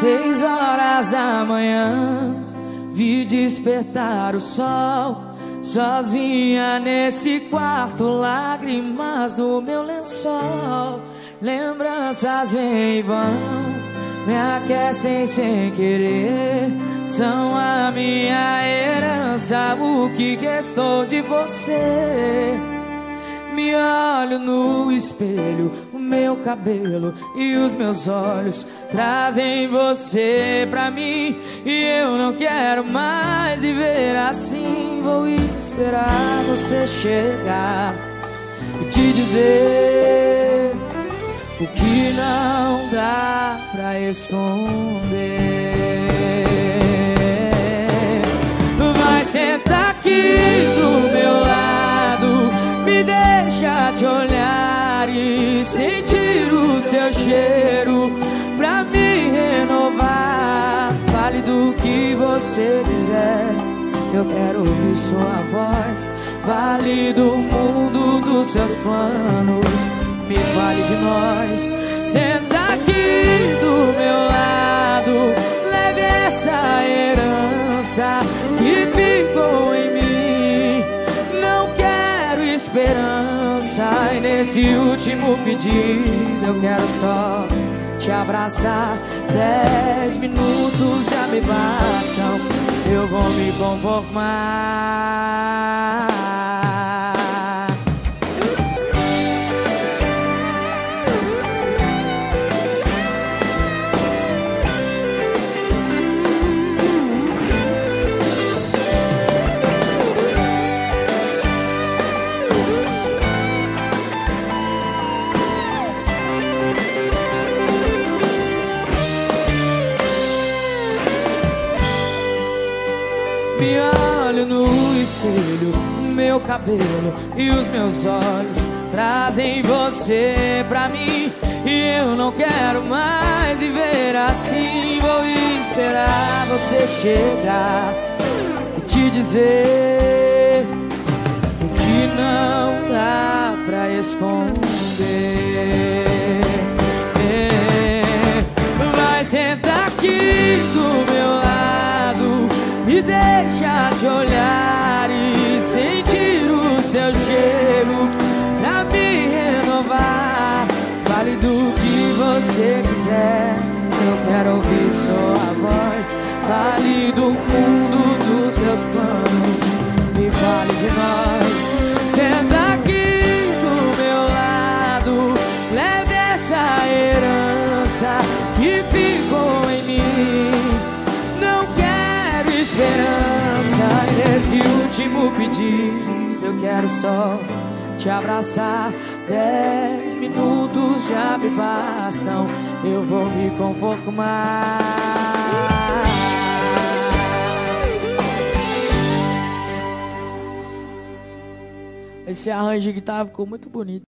6h da manhã, vi despertar o sol. Sozinha nesse quarto, lágrimas do meu lençol. Lembranças vêm e vão, me aquecem sem querer. São a minha herança, o que restou de você. Me olho no espelho, o meu cabelo e os meus olhos trazem você pra mim. E eu não quero mais viver assim. Vou esperar você chegar e te dizer o que não dá pra esconder. Vai sentar aqui do meu lado, me deixa te olhar e sentir o seu cheiro pra me renovar. Fale do que você quiser, eu quero ouvir sua voz. Fale do mundo, dos seus planos, me fale de nós. Senta aqui do meu lado, leve essa herança que ficou em mim. Não quero esperança, e nesse último pedido eu quero só te abraçar. 10 minutos já me bastam, eu vou me conformar. Me olho no espelho, meu cabelo e os meus olhos trazem você pra mim. E eu não quero mais viver assim. Vou esperar você chegar e te dizer o que não dá pra esconder. Vai sentar aqui do meu lado, me deixa te olhar e sentir o seu cheiro pra me renovar. Fale do que você quiser, eu quero ouvir sua voz. Fale do mundo, dos seus planos, me fale de nós. Senta aqui do meu lado, leve essa herança que ficou em mim. Esperança, nesse último pedido eu quero só te abraçar. 10 minutos já me bastam, eu vou me conformar. Esse arranjo de guitarra ficou muito bonito.